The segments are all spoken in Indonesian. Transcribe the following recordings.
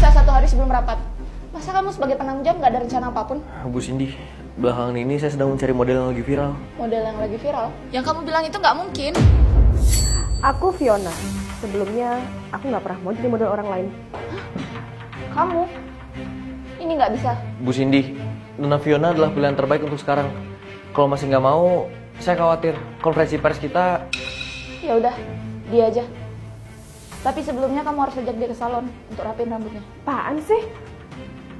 sisa 1 hari sebelum rapat. Masa kamu sebagai penanggung jawab nggak ada rencana apapun? Bu Cindy, belakangan ini saya sedang mencari model yang lagi viral. Model yang lagi viral? Yang kamu bilang itu nggak mungkin. Aku Fiona. Sebelumnya, aku nggak pernah mau jadi model orang lain. Hah? Kamu? Ini nggak bisa. Bu Cindy, Nona Fiona adalah pilihan terbaik untuk sekarang. Kalau masih nggak mau, saya khawatir konferensi pers kita... Ya udah, dia aja. Tapi sebelumnya kamu harus ajak dia ke salon untuk rapiin rambutnya. Apaan sih?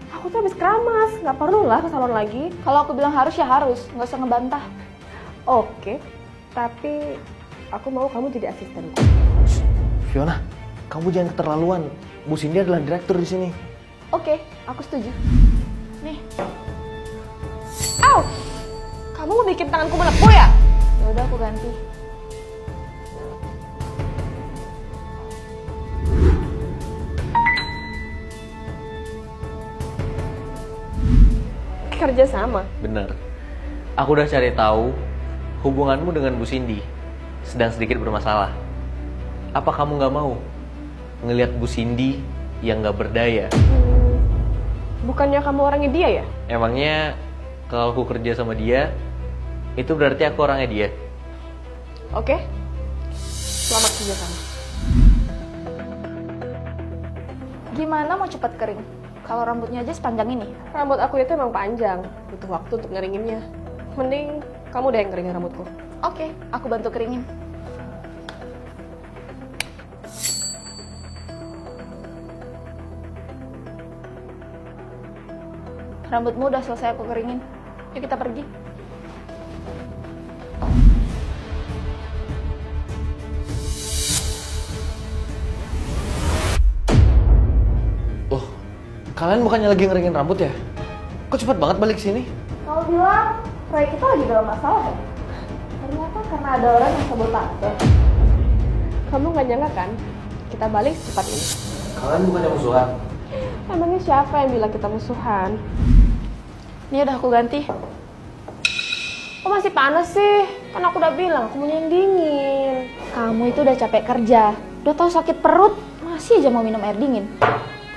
Aku tuh habis keramas, nggak perlu lah ke salon lagi. Kalau aku bilang harus ya harus, nggak usah ngebantah. Oke, tapi aku mau kamu jadi asistenku. Fiona, kamu jangan keterlaluan. Bu Cindy adalah direktur di sini. Oke, aku setuju. Nih. Au! Kamu mau bikin tanganku melepuh ya? Ya udah aku ganti. Kerja sama. Bener. Aku udah cari tahu hubunganmu dengan Bu Cindy sedang sedikit bermasalah. Apa kamu nggak mau ngelihat Bu Cindy yang nggak berdaya? Bukannya kamu orangnya dia ya? Emangnya kalau aku kerja sama dia itu berarti aku orangnya dia? Oke. Selamat kerja sama. Gimana mau cepat kering? Kalau rambutnya aja sepanjang ini. Rambut aku itu emang panjang, butuh waktu untuk ngeringinnya. Mending kamu udah yang keringin rambutku. Oke, aku bantu keringin. Rambutmu udah selesai aku keringin. Yuk kita pergi. Kalian bukannya lagi ngeringin rambut ya? Kok cepat banget balik sini? Kau bilang, proyek kita lagi dalam masalah ya? Ternyata karena ada orang yang sabotase. Kamu nggak nyangka kan? Kita balik secepat ini. Kalian bukannya musuhan? Emangnya siapa yang bilang kita musuhan? Ini udah aku ganti. Kok masih panas sih? Kan aku udah bilang, aku punya yang dingin. Kamu itu udah capek kerja. Udah tau sakit perut, masih aja mau minum air dingin.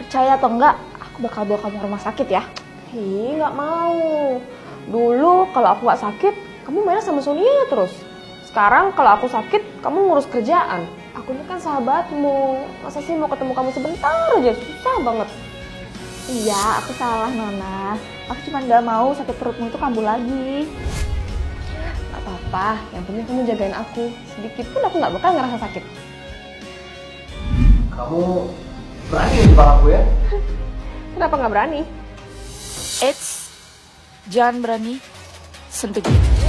Percaya atau enggak? Aku bakal bawa kamu ke rumah sakit ya. Ih, nggak mau. Dulu kalau aku nggak sakit, kamu main sama Sonia terus. Sekarang kalau aku sakit, kamu ngurus kerjaan. Aku ini kan sahabatmu. Masa sih mau ketemu kamu sebentar aja? Susah banget. Iya, aku salah Nona. Aku cuma nggak mau sakit perutmu itu kambuh lagi. Nggak apa-apa. Yang penting kamu jagain aku. Sedikit pun aku nggak bakal ngerasa sakit. Kamu berani ngejebak aku ya? Kenapa nggak berani? Eits, jangan berani sentuh dia.